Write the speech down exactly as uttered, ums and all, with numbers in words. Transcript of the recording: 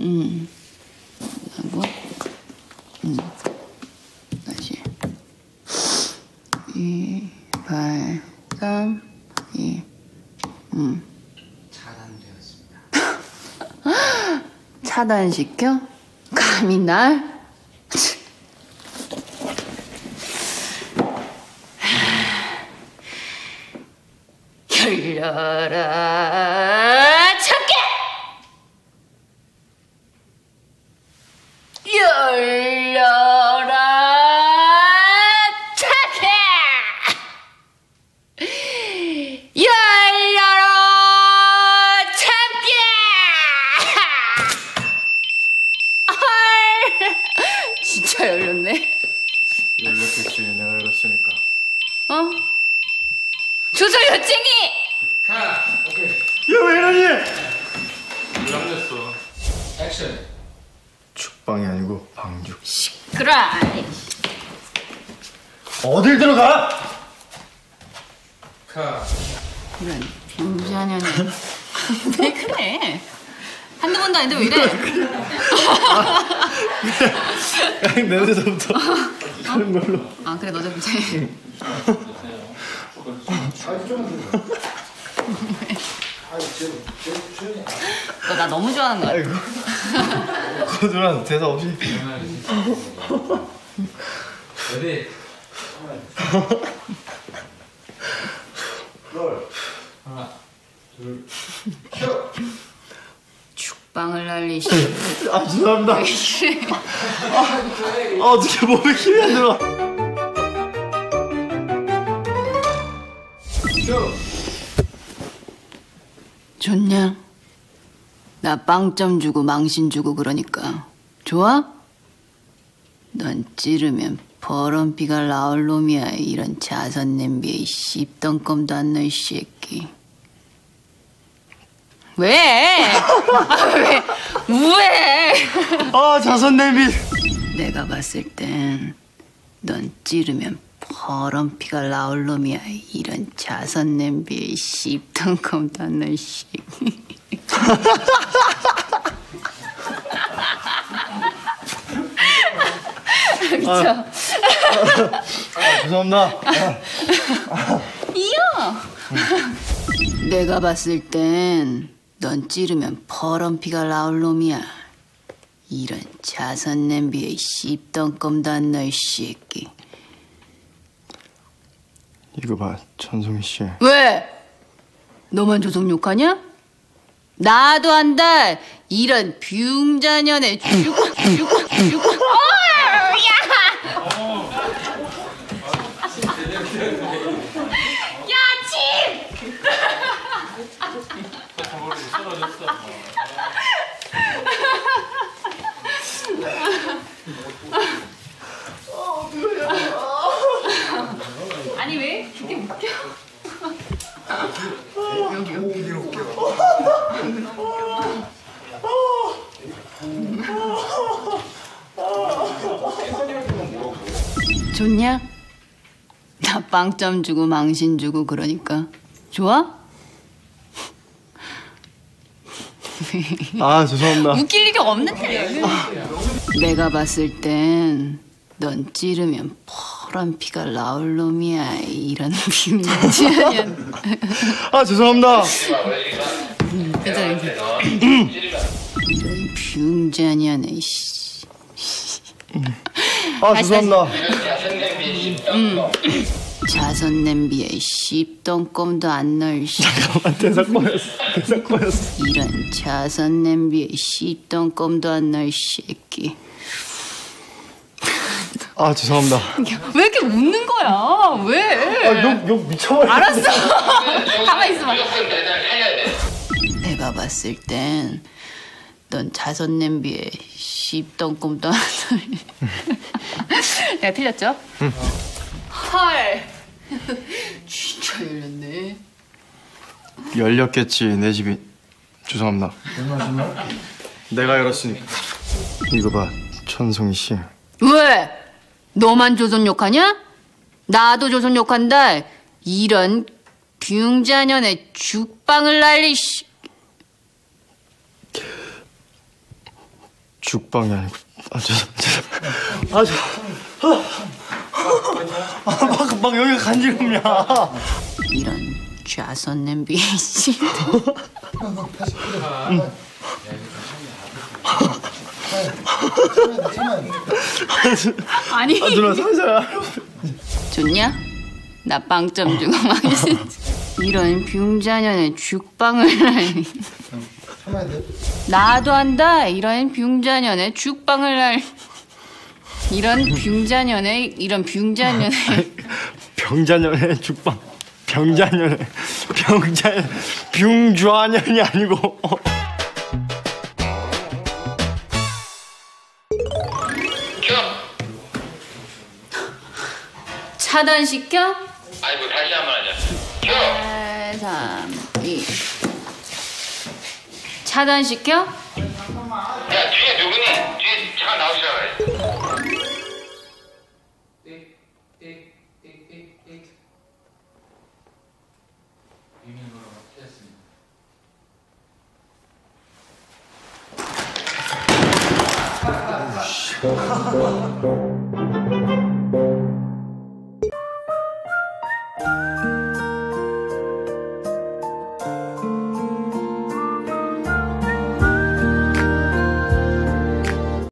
음, 하고, 음, 다시. 이, 팔, 삼, 이, 음. 차단되었습니다. 차단시켜? 감히 날? 열려라 착해! 열려라 착해! 열려라 착해! 헐! 진짜 열렸네? 열렸겠지, 내가 열었으니까. 어? 조절 요쟁이! 가! 오케이. 야, 왜 이러니? 놀랍냈어. 액션. 죽방이 아니고 방죽. 시끄러. 어딜 들어가? 가. 이런 진지하냐. 왜 그래? 한두 번도 아닌데 왜 이래? 아니, 내 어제서부터 그런 걸로. 아, 그래, 너 어제부터 해. 너 나 너무 좋아하는 거 같아. 거절한 대사 없이. 어디? 하나, 둘, 셋. 죽방을 날리시. 아, 죄송합니다. 아, 어떻게 몸에 힘이 안 들어. 좋냐? 나 빵점 주고 망신 주고 그러니까 좋아? 넌 찌르면 버런피가 나올 놈이야. 이런 자선 냄비에 이 씹던껌도 안 넣을 새끼. 왜? 아, 왜? 왜? 아, 자선 냄비. 내가 봤을 땐 넌 찌르면 버런피가 나올 놈이야. 이런 자선 냄비에 씹던껌도 안 넣을 새끼. 미쳐. 아, 아, 아, 죄송합니다. 아, 아. 이야. 내가 봤을 땐 넌 찌르면 버런피가 나올 놈이야. 이런 자선 냄비에 씹던 껌도 안 넣을 새끼. 이거 봐, 천송이 씨. 왜? 너만 조성 욕하냐? 나도 한다. 이런 비웅자년에 죽어 죽어 죽어. 어, 야! 야, 침! 아니 왜? 그렇게 웃겨? 여기 여기 웃겨. 좋냐? 나 빵점 주고 망신 주고 그러니까 좋아? 아, 죄송합니다. 웃길 일이 없는데. 내가 봤을 땐 넌 찌르면 파란 피가 나올 놈이야. 이런 비밀이지. 아, 죄송합니다. 괜찮아요. 이런 비웅자냐네. 아, 죄송합니다. 음. 자선 냄비에 씹던 껌도 안 넣을 시. 잠깐만, 대사 꼬였어. 대사 꼬였어. 이런 자선 냄비에 씹던 껌도 안 넣을 새끼. 아, 죄송합니다. 야, 왜 이렇게 웃는 거야? 왜? 아, 욕, 욕 미쳐버려. 알았어. 가만히 있어봐. 내가 봤을 땐 넌 자선 냄비에 씹던 껌도 안 넣을. 내가 틀렸죠? 응. 헐! 진짜 열렸네. 열렸겠지, 내 집이. 죄송합니다. 내가 열었으니까. 이거 봐, 천송이 씨. 왜? 너만 조선 욕하냐? 나도 조선 욕한다. 이런 비웅자년에 죽방을 날리. 죽방이 아니고 아 죄송합니다. 아 저... 막, 막 여기가 간지럽냐. 이런 좌선 냄비에 씨. 아니 아, 누나 사자야. 좋냐? 나 빵점 주고 막 있었지. 이런 빙자년에 죽방을 하니. 나도 한다. 이런 빙자년에 죽방을 할. 이런 빙자년에 이런 빙자년에. 병자년에 죽방. 병자년에 병자년 빙좌년이 아니고. 차단시켜? 아니 뭐 다시 한 번 하자. 사, 삼, 이 차단시켜? 야 뒤에 누구니? 뒤에 잠깐 나오시라고 해. 띡띡띡띡띡